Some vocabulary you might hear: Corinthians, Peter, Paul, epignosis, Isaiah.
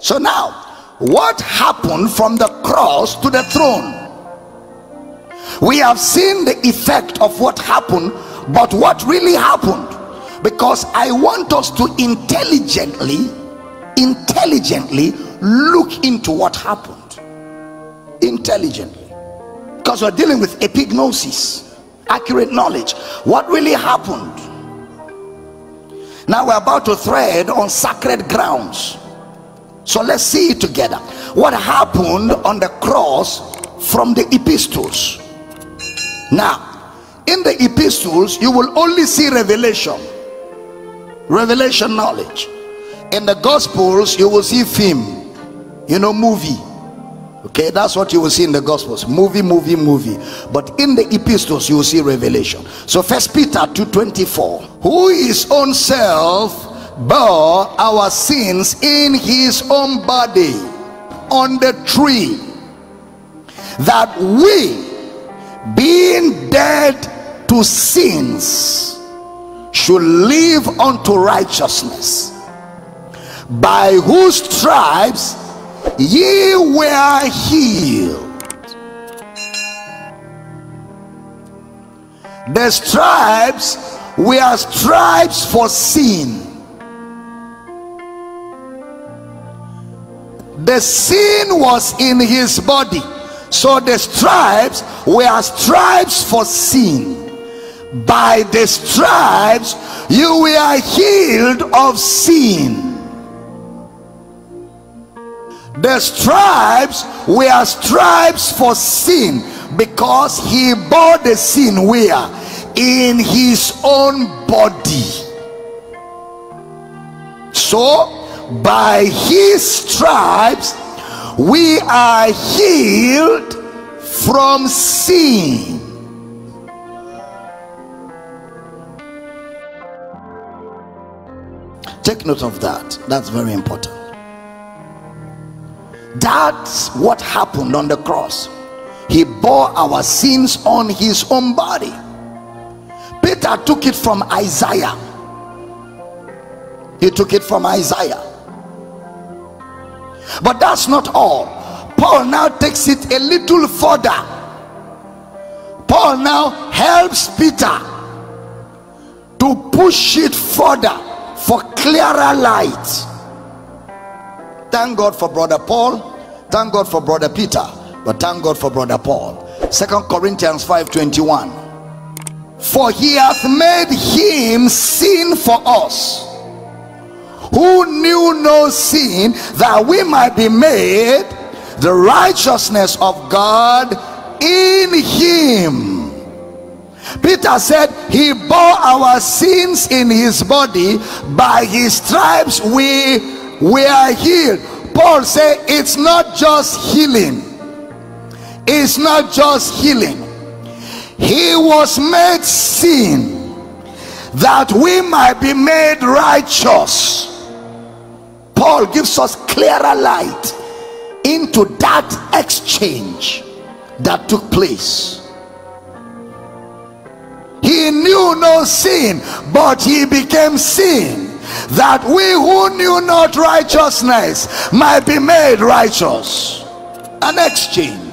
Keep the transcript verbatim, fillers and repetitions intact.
So now, what happened from the cross to the throne? We have seen the effect of what happened, but what really happened? Because I want us to intelligently, intelligently look into what happened. Intelligently. Because we're dealing with epignosis, accurate knowledge. What really happened? Now we're about to tread on sacred grounds. So let's see it together. What happened on the cross from the epistles? Now, in the epistles, you will only see revelation. Revelation knowledge. In the Gospels, you will see film, you know, movie. Okay, that's what you will see in the Gospels. Movie, movie, movie. But in the epistles, you will see revelation. So first Peter two twenty-four, who his own self bore our sins in his own body on the tree, that we, being dead to sins, should live unto righteousness, by whose stripes ye were healed. The stripes were stripes for sin. The sin was in his body, so the stripes were stripes for sin. By the stripes you were healed of sin. The stripes were stripes for sin, because he bore the sin where? In his own body. So by his stripes we are healed from sin. Take note of that. That's very important. That's what happened on the cross. He bore our sins on his own body. Peter took it from Isaiah. He took it from Isaiah. But that's not all. Paul now takes it a little further. Paul now helps Peter to push it further for clearer light. Thank God for Brother Paul. Thank God for Brother Peter. But thank God for Brother Paul. Second Corinthians five twenty-one. For he hath made him sin for us, who knew no sin, that we might be made the righteousness of God in him. Peter said he bore our sins in his body. By his stripes we we are healed. Paul said it's not just healing. It's not just healing. He was made sin that we might be made righteous. Paul gives us clearer light into that exchange that took place. He knew no sin, but he became sin, that we who knew not righteousness might be made righteous. An exchange.